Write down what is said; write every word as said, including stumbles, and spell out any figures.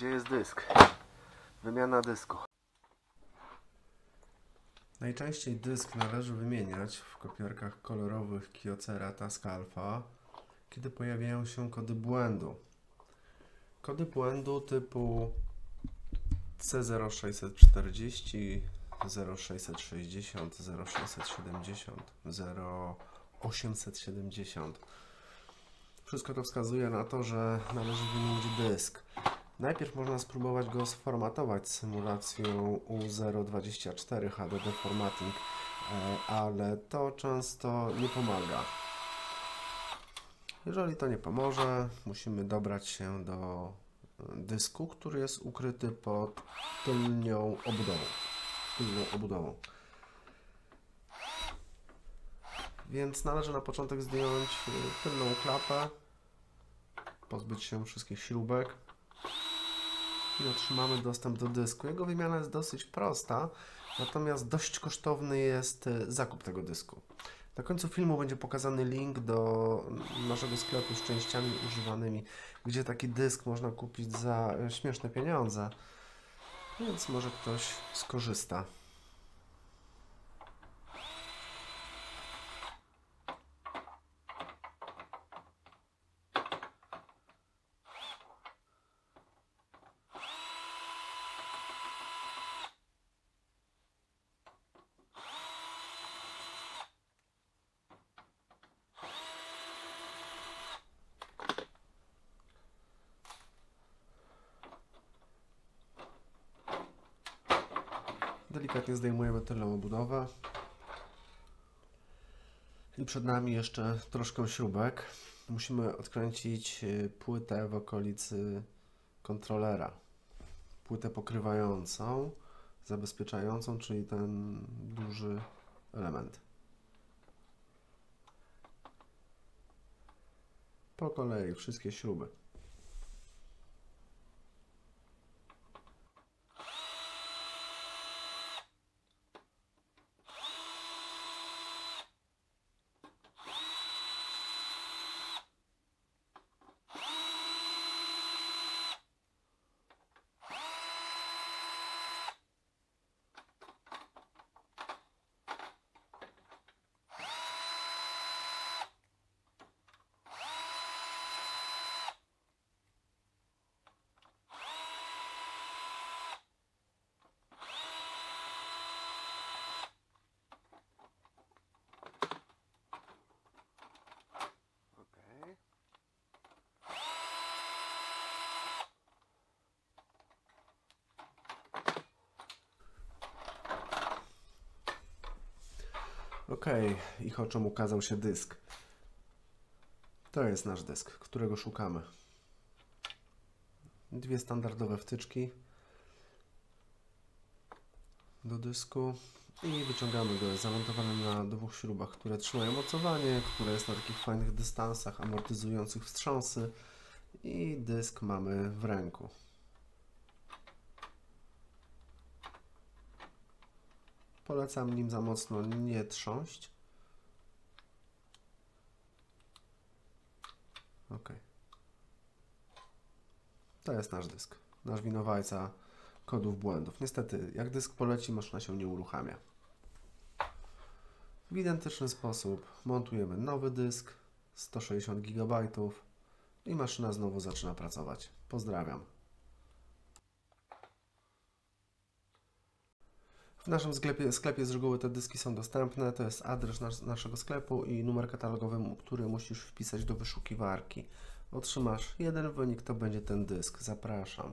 Gdzie jest dysk? Wymiana dysku. Najczęściej dysk należy wymieniać w kopiarkach kolorowych Kyocera TaskAlfa, kiedy pojawiają się kody błędu. Kody błędu typu C zero sześć czterdzieści, zero sześć sześćdziesiąt, zero sześć siedemdziesiąt, zero osiem siedemdziesiąt. Wszystko to wskazuje na to, że należy wymienić dysk. Najpierw można spróbować go sformatować symulacją U zero dwadzieścia cztery H D D Formatting, ale to często nie pomaga. Jeżeli to nie pomoże, musimy dobrać się do dysku, który jest ukryty pod tylnią obudową. Tylną obudową. Więc należy na początek zdjąć tylną klapę, pozbyć się wszystkich śrubek i otrzymamy dostęp do dysku. Jego wymiana jest dosyć prosta, natomiast dość kosztowny jest zakup tego dysku. Na końcu filmu będzie pokazany link do naszego sklepu z częściami używanymi, gdzie taki dysk można kupić za śmieszne pieniądze, więc może ktoś skorzysta. Delikatnie zdejmujemy tylną obudowę i przed nami jeszcze troszkę śrubek. Musimy odkręcić płytę w okolicy kontrolera, płytę pokrywającą, zabezpieczającą, czyli ten duży element. Po kolei wszystkie śruby. Ok, ich oczom ukazał się dysk. To jest nasz dysk, którego szukamy. Dwie standardowe wtyczki do dysku i wyciągamy go. Jest zamontowany na dwóch śrubach, które trzymają mocowanie, które jest na takich fajnych dystansach amortyzujących wstrząsy, i dysk mamy w ręku. Polecam nim za mocno nie trząść. Ok. To jest nasz dysk. Nasz winowajca kodów błędów. Niestety, jak dysk poleci, maszyna się nie uruchamia. W identyczny sposób montujemy nowy dysk, sto sześćdziesiąt gigabajtów, i maszyna znowu zaczyna pracować. Pozdrawiam. W naszym sklepie, sklepie z reguły te dyski są dostępne, to jest adres nas, naszego sklepu i numer katalogowy, który musisz wpisać do wyszukiwarki. Otrzymasz jeden wynik, to będzie ten dysk. Zapraszam.